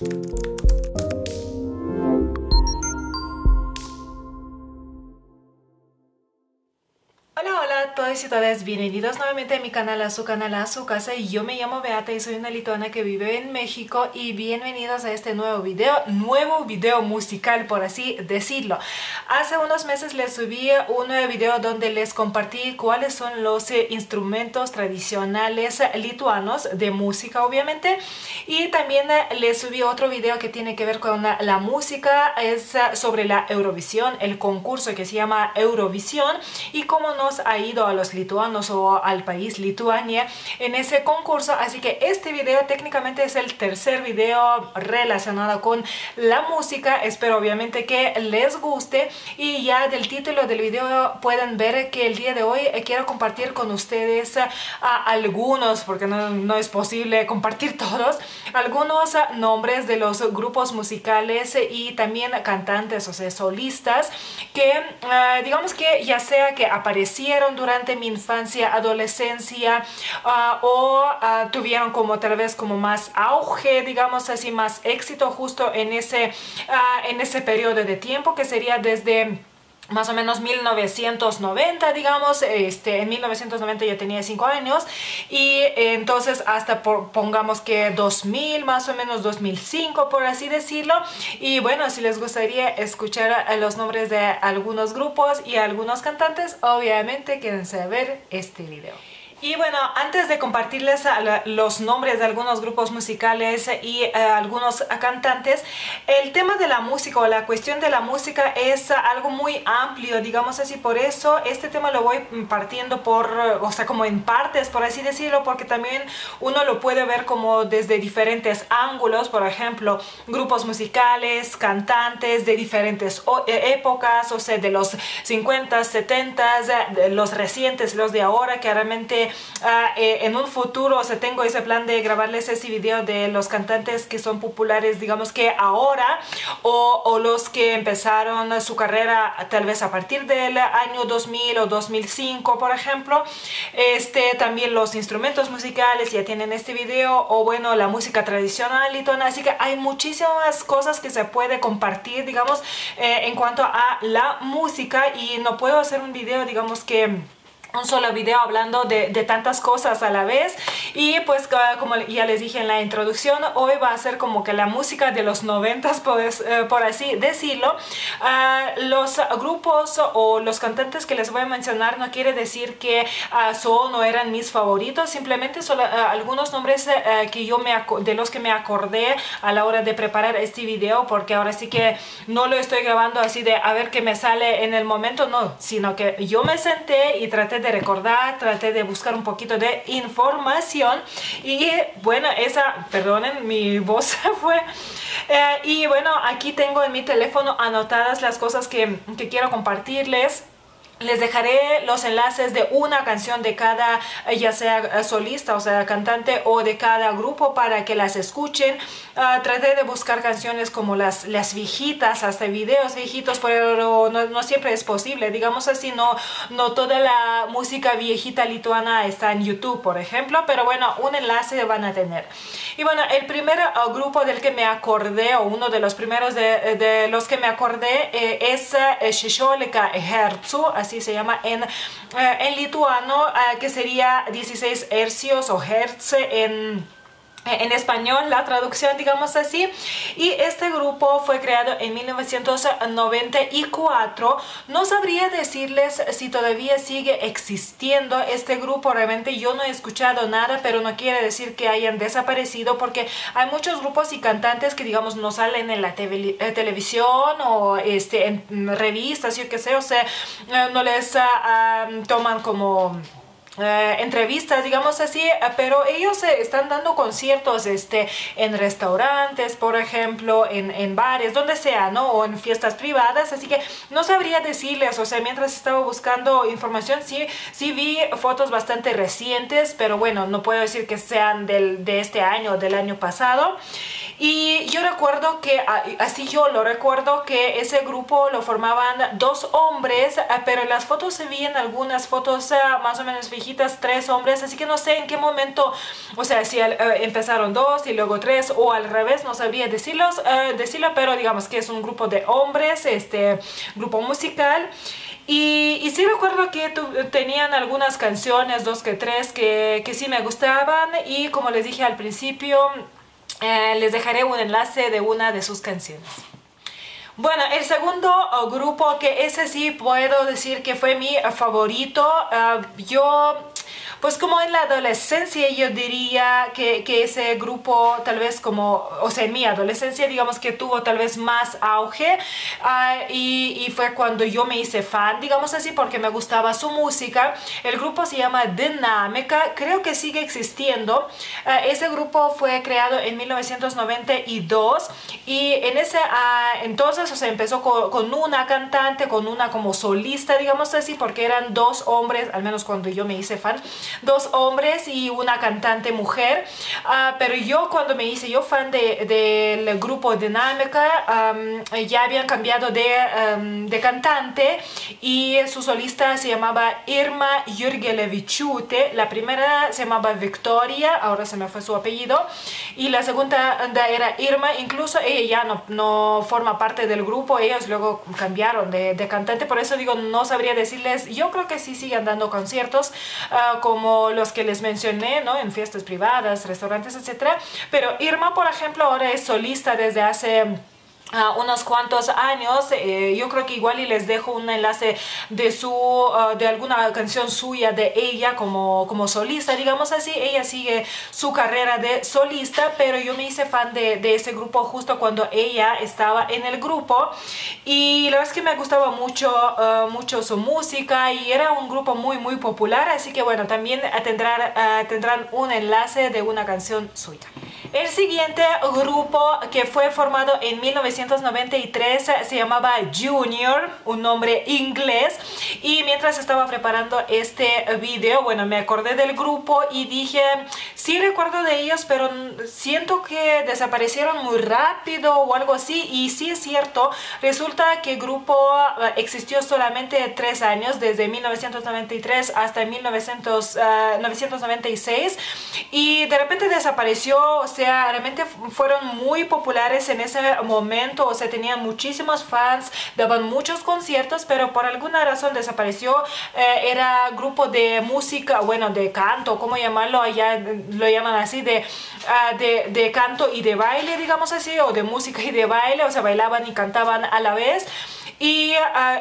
Hola a todos y todas, bienvenidos nuevamente a mi canal, a su casa. Y yo me llamo Beata y soy una lituana que vive en México. Y bienvenidos a este nuevo video musical, por así decirlo. Hace unos meses les subí un nuevo video donde les compartí cuáles son los instrumentos tradicionales lituanos de música, obviamente. Y también les subí otro video que tiene que ver con la música, es sobre la Eurovisión, el concurso que se llama Eurovisión y cómo nos ha ido a los lituanos o al país Lituania en ese concurso. Así que este video técnicamente es el tercer video relacionado con la música. Espero obviamente que les guste, y ya del título del video pueden ver que el día de hoy quiero compartir con ustedes algunos, porque no es posible compartir todos, algunos nombres de los grupos musicales y también cantantes, o sea, solistas que digamos que ya sea que aparecieron durante mi infancia, adolescencia o tuvieron como tal vez como más auge, digamos así, más éxito justo en ese periodo de tiempo que sería desde más o menos 1990, digamos. En 1990 yo tenía 5 años y entonces hasta pongamos que 2000, más o menos 2005, por así decirlo. Y bueno, si les gustaría escuchar los nombres de algunos grupos y algunos cantantes, obviamente quédense a ver este video. Y bueno, antes de compartirles los nombres de algunos grupos musicales y algunos cantantes, el tema de la música o la cuestión de la música es algo muy amplio, digamos así. Por eso este tema lo voy partiendo por, o sea, como en partes, por así decirlo, porque también uno lo puede ver como desde diferentes ángulos, por ejemplo, grupos musicales, cantantes de diferentes épocas, o sea, de los 50, 70, de los recientes, los de ahora, que realmente en un futuro, o sea, tengo ese plan de grabarles ese video de los cantantes que son populares, digamos que ahora, o los que empezaron su carrera tal vez a partir del año 2000 o 2005, por ejemplo. También los instrumentos musicales ya tienen este video, o bueno, la música tradicional lituana. Así que hay muchísimas cosas que se puede compartir, digamos, en cuanto a la música, y no puedo hacer un video, digamos que un solo video hablando de tantas cosas a la vez. Y pues como ya les dije en la introducción, hoy va a ser como que la música de los 90s, pues, por así decirlo. Los grupos o los cantantes que les voy a mencionar no quiere decir que son o eran mis favoritos, simplemente son algunos nombres que yo de los que me acordé a la hora de preparar este video, porque ahora sí que no lo estoy grabando así de a ver qué me sale en el momento, no, sino que yo me senté y traté de recordar, traté de buscar un poquito de información. Y bueno, esa, perdonen, mi voz fue. Y bueno, aquí tengo en mi teléfono anotadas las cosas que quiero compartirles. Les dejaré los enlaces de una canción de cada, ya sea solista, o sea, cantante, o de cada grupo, para que las escuchen. Traté de buscar canciones como las viejitas, hasta videos viejitos, pero no siempre es posible, digamos así. No toda la música viejita lituana está en YouTube, por ejemplo, pero bueno, un enlace van a tener. Y bueno, el primer grupo del que me acordé, o uno de los primeros de los que me acordé, es 16 HZ, así se llama en lituano, que sería 16 hercios o hertz en español, la traducción, digamos así. Y este grupo fue creado en 1994. No sabría decirles si todavía sigue existiendo este grupo, realmente yo no he escuchado nada, pero no quiere decir que hayan desaparecido, porque hay muchos grupos y cantantes que, digamos, no salen en la televisión o en revistas, yo qué sé, o sea, no les toman como entrevistas, digamos así, pero ellos están dando conciertos en restaurantes, por ejemplo, en bares, donde sea, ¿no? O en fiestas privadas. Así que no sabría decirles, o sea, mientras estaba buscando información, sí vi fotos bastante recientes, pero bueno, no puedo decir que sean de este año o del año pasado. Y yo recuerdo que, así yo lo recuerdo, que ese grupo lo formaban 2 hombres, pero en las fotos se veían algunas fotos más o menos viejitas, 3 hombres, así que no sé en qué momento, o sea, si empezaron 2 y luego 3 o al revés, no sabía decirlo, pero digamos que es un grupo de hombres, grupo musical. Y sí recuerdo que tenían algunas canciones, 2 que 3, que sí me gustaban, y como les dije al principio, les dejaré un enlace de una de sus canciones. Bueno, el segundo grupo, que ese sí puedo decir que fue mi favorito, yo... Pues como en la adolescencia yo diría que ese grupo tal vez como, o sea, en mi adolescencia digamos que tuvo tal vez más auge, y fue cuando yo me hice fan, digamos así, porque me gustaba su música. El grupo se llama Dinámica, creo que sigue existiendo. Ese grupo fue creado en 1992 y en ese entonces, o sea, empezó con una cantante, con una como solista, digamos así, porque eran 2 hombres, al menos cuando yo me hice fan. 2 hombres y una cantante mujer, pero yo cuando me hice yo fan del grupo Dinámica, ya habían cambiado de cantante, y su solista se llamaba Irma Jurgelevičiūtė. La primera se llamaba Victoria, ahora se me fue su apellido, y la segunda era Irma. Incluso ella ya no forma parte del grupo, ellos luego cambiaron de cantante, por eso digo, no sabría decirles. Yo creo que sí siguen dando conciertos como los que les mencioné, ¿no? En fiestas privadas, restaurantes, etcétera. Pero Irma, por ejemplo, ahora es solista desde hace... unos cuantos años. Yo creo que igual y les dejo un enlace de alguna canción suya de ella como solista, digamos así. Ella sigue su carrera de solista, pero yo me hice fan de ese grupo justo cuando ella estaba en el grupo, y la verdad es que me gustaba mucho, mucho su música, y era un grupo muy muy popular, así que bueno, también tendrán un enlace de una canción suya. El siguiente grupo, que fue formado en 1993, se llamaba Junior, un nombre inglés, y mientras estaba preparando este video, bueno, me acordé del grupo y dije, sí recuerdo de ellos, pero siento que desaparecieron muy rápido o algo así. Y sí es cierto, resulta que el grupo existió solamente 3 años, desde 1993 hasta 1996, y de repente desapareció. O sea, realmente fueron muy populares en ese momento, o sea, tenían muchísimos fans, daban muchos conciertos, pero por alguna razón desapareció. Era grupo de música, bueno, de canto, ¿cómo llamarlo? Allá lo llaman así, de canto y de baile, digamos así, o de música y de baile, o sea, bailaban y cantaban a la vez. Y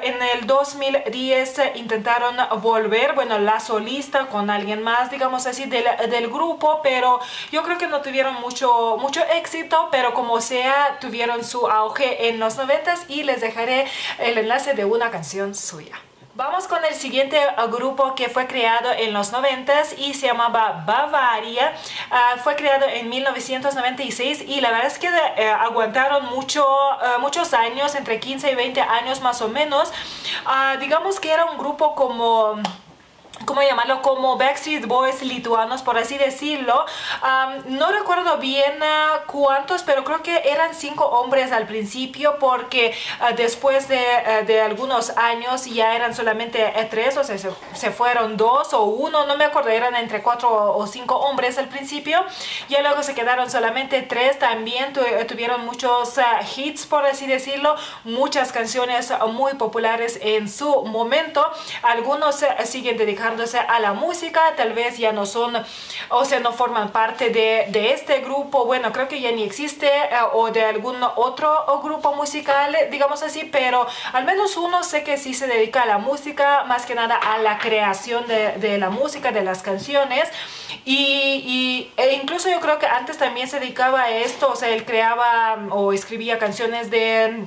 en el 2010 intentaron volver, bueno, la solista con alguien más, digamos así, del grupo, pero yo creo que no tuvieron mucho éxito, pero como sea, tuvieron su auge en los 90s, y les dejaré el enlace de una canción suya. Vamos con el siguiente grupo, que fue creado en los 90s y se llamaba B'avarija. Fue creado en 1996, y la verdad es que aguantaron muchos años, entre 15 y 20 años más o menos. Digamos que era un grupo como... ¿Cómo llamarlo? Como Backstreet Boys lituanos, por así decirlo. No recuerdo bien cuántos, pero creo que eran 5 hombres al principio, porque después de algunos años ya eran solamente 3, o sea, se fueron 2 o 1, no me acuerdo, eran entre 4 o 5 hombres al principio. Ya luego se quedaron solamente 3, también tuvieron muchos hits, por así decirlo, muchas canciones muy populares en su momento. Algunos siguen dedicados a la música, tal vez ya no son, o sea, no forman parte de este grupo, bueno, creo que ya ni existe, o de algún otro grupo musical, digamos así, pero al menos uno sé que sí se dedica a la música, más que nada a la creación de la música, de las canciones, e incluso yo creo que antes también se dedicaba a esto, o sea, él creaba o escribía canciones del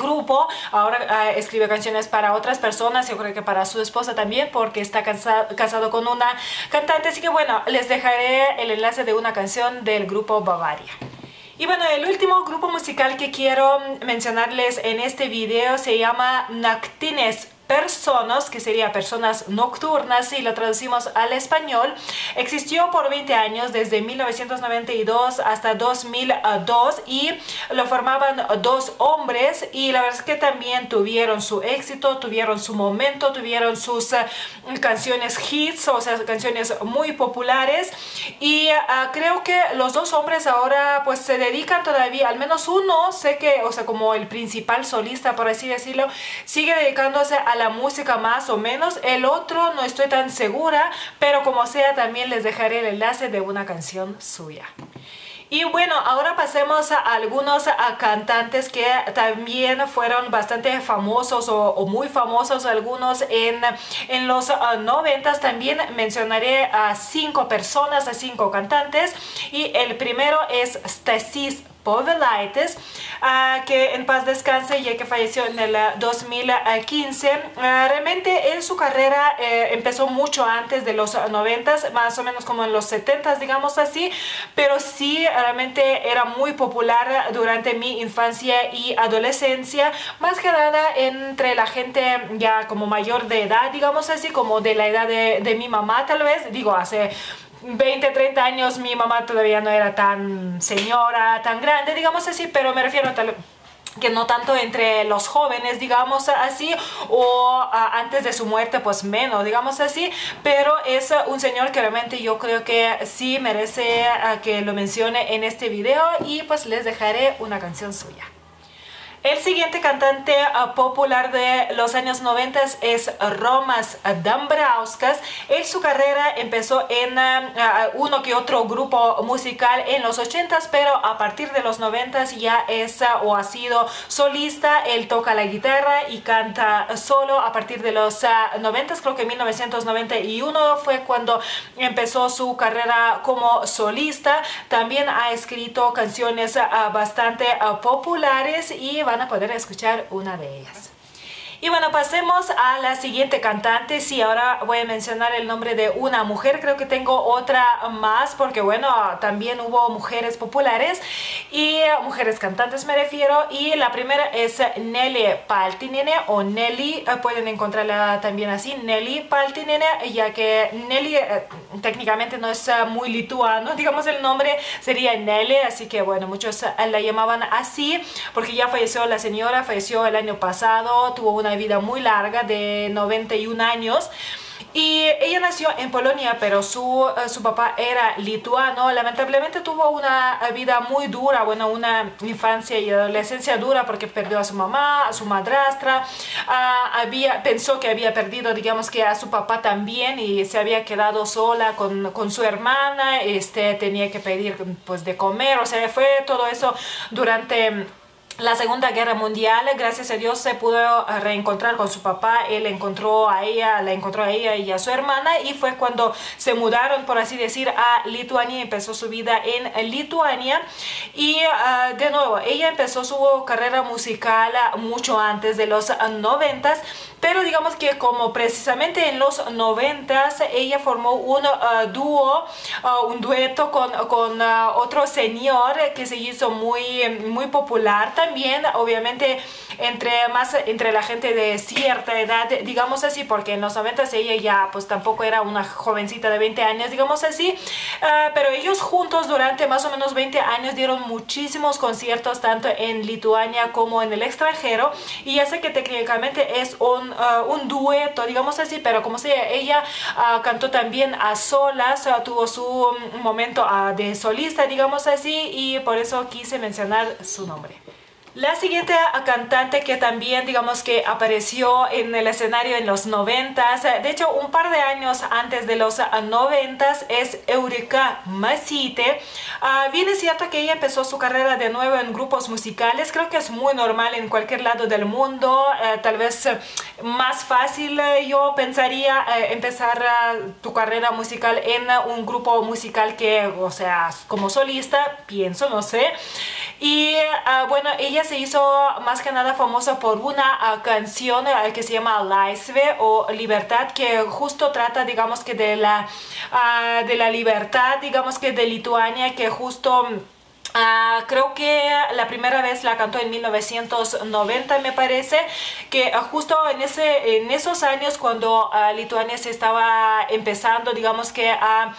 grupo, ahora escribe canciones para otras personas, yo creo que para su esposa también, porque está casado con una cantante, así que bueno, les dejaré el enlace de una canción del grupo B'avarija. Y bueno, el último grupo musical que quiero mencionarles en este video se llama Naktinės personas, que sería personas nocturnas si lo traducimos al español, existió por 20 años, desde 1992 hasta 2002, y lo formaban dos hombres, y la verdad es que también tuvieron su éxito, tuvieron su momento, tuvieron sus canciones hits, o sea, canciones muy populares, y creo que los dos hombres ahora pues se dedican todavía, al menos uno, sé que, o sea, como el principal solista, por así decirlo, sigue dedicándose a la música más o menos, el otro no estoy tan segura, pero como sea también les dejaré el enlace de una canción suya. Y bueno, ahora pasemos a algunos cantantes que también fueron bastante famosos o muy famosos algunos en los 90s. También mencionaré a 5 personas, a 5 cantantes, y el primero es Stasys Povilaitis, que en paz descanse, ya que falleció en el 2015. Realmente en su carrera empezó mucho antes de los 90s, más o menos como en los 70s, digamos así, pero sí realmente era muy popular durante mi infancia y adolescencia, más que nada entre la gente ya como mayor de edad, digamos así, como de la edad de mi mamá tal vez, digo, hace 20, 30 años mi mamá todavía no era tan señora, tan grande, digamos así, pero me refiero a tal que no tanto entre los jóvenes, digamos así, o antes de su muerte, pues menos, digamos así, pero es un señor que realmente yo creo que sí merece que lo mencione en este video, y pues les dejaré una canción suya. El siguiente cantante popular de los años 90 es Romas Dambrauskas. En su carrera empezó en uno que otro grupo musical en los 80s, pero a partir de los 90s ya es o ha sido solista. Él toca la guitarra y canta solo. A partir de los 90s, creo que 1991 fue cuando empezó su carrera como solista. También ha escrito canciones bastante populares y van a poder escuchar una de ellas. Y bueno, pasemos a la siguiente cantante. Sí, ahora voy a mencionar el nombre de una mujer. Creo que tengo otra más porque, bueno, también hubo mujeres populares y mujeres cantantes, me refiero. Y la primera es Nelė Paltinienė o Nelly. Pueden encontrarla también así, Nelė Paltinienė, ya que Nelly técnicamente no es muy lituano. Digamos, el nombre sería Nelly, así que, bueno, muchos la llamaban así porque ya falleció la señora, falleció el año pasado, tuvo una vida muy larga de 91 años. Y ella nació en Polonia, pero su papá era lituano. Lamentablemente tuvo una vida muy dura, bueno, una infancia y adolescencia dura porque perdió a su mamá, a su madrastra. Pensó que había perdido, digamos, que a su papá también, y se había quedado sola con su hermana. Tenía que pedir, pues, de comer. O sea, fue todo eso durante la Segunda Guerra Mundial. Gracias a Dios se pudo reencontrar con su papá. Él encontró a ella, la encontró a ella y a su hermana, y fue cuando se mudaron, por así decir, a Lituania. Empezó su vida en Lituania y de nuevo ella empezó su carrera musical mucho antes de los 90s, pero digamos que como precisamente en los 90s ella formó un dúo, un dueto con otro señor que se hizo muy popular también, obviamente entre la gente de cierta edad, digamos así, porque en los 90s ella ya pues tampoco era una jovencita de 20 años, digamos así, pero ellos juntos durante más o menos 20 años dieron muchísimos conciertos tanto en Lituania como en el extranjero, y ya sé que técnicamente es un dueto, digamos así, pero como sea, ella cantó también a solas, tuvo su momento de solista, digamos así, y por eso quise mencionar su nombre. La siguiente cantante que también, digamos, que apareció en el escenario en los 90s, de hecho un par de años antes de los 90s, es Eurika Masytė. Bien es cierto que ella empezó su carrera de nuevo en grupos musicales. Creo que es muy normal en cualquier lado del mundo, tal vez más fácil, yo pensaría, empezar tu carrera musical en un grupo musical que, o sea, como solista, pienso, no sé. Y bueno, ella se hizo más que nada famosa por una canción que se llama Laisvė o Libertad, que justo trata, digamos, que de la libertad, digamos, que de Lituania, que justo Creo que la primera vez la cantó en 1990, me parece, que justo en esos años cuando Lituania se estaba empezando, digamos que a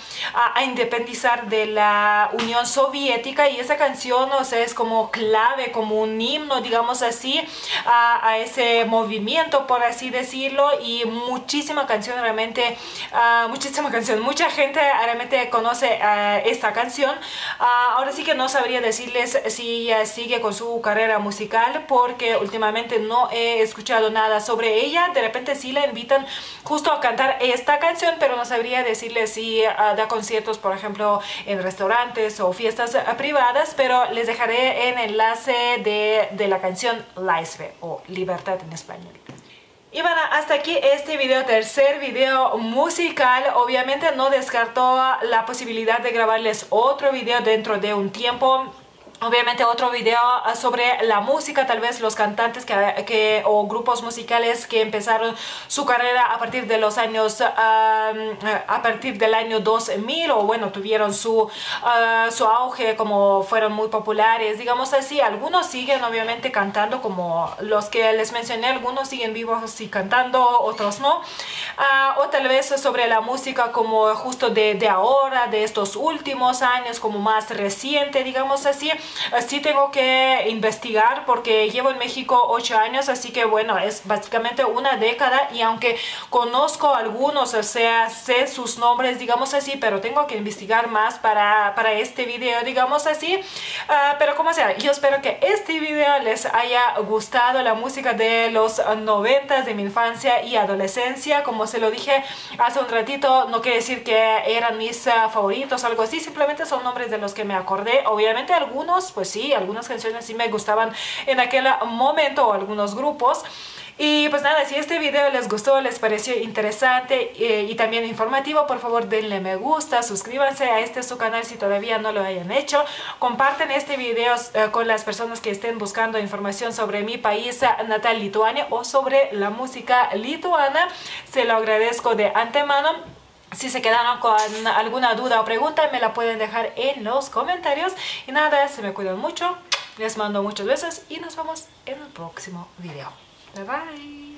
independizar de la Unión Soviética, y esa canción, o sea, es como clave, como un himno, digamos así, a ese movimiento, por así decirlo, y muchísima canción, mucha gente realmente conoce esta canción. Ahora sí que no sabría decirles si ella sigue con su carrera musical, porque últimamente no he escuchado nada sobre ella. De repente sí la invitan justo a cantar esta canción, pero no sabría decirles si da conciertos, por ejemplo, en restaurantes o fiestas privadas, pero les dejaré el enlace de la canción Laisvė o Libertad en español. Y bueno, hasta aquí este video, tercer video musical. Obviamente no descarto la posibilidad de grabarles otro video dentro de un tiempo. Obviamente otro video sobre la música, tal vez los cantantes o grupos musicales que empezaron su carrera a partir de los años, a partir del año 2000, o bueno, tuvieron su auge, como fueron muy populares, digamos así. Algunos siguen obviamente cantando, como los que les mencioné, algunos siguen vivos y cantando, otros no. O tal vez sobre la música como justo de ahora, de estos últimos años, como más reciente, digamos así. Sí tengo que investigar porque llevo en México 8 años, así que bueno, es básicamente una década, y aunque conozco algunos, o sea, sé sus nombres, digamos así, pero tengo que investigar más para este video, digamos así. Pero como sea, yo espero que este video les haya gustado, la música de los 90s, de mi infancia y adolescencia. Como se lo dije hace un ratito, no quiere decir que eran mis favoritos, algo así, simplemente son nombres de los que me acordé. Obviamente algunos, pues sí, algunas canciones sí me gustaban en aquel momento, o algunos grupos. Y pues nada, si este video les gustó, les pareció interesante y también informativo, por favor denle me gusta, suscríbanse a este su canal si todavía no lo hayan hecho, comparten este video con las personas que estén buscando información sobre mi país natal, Lituania, o sobre la música lituana. Se lo agradezco de antemano. Si se quedaron con alguna duda o pregunta, me la pueden dejar en los comentarios. Y nada, se me cuidan mucho, les mando muchos besos y nos vemos en el próximo video. Bye bye.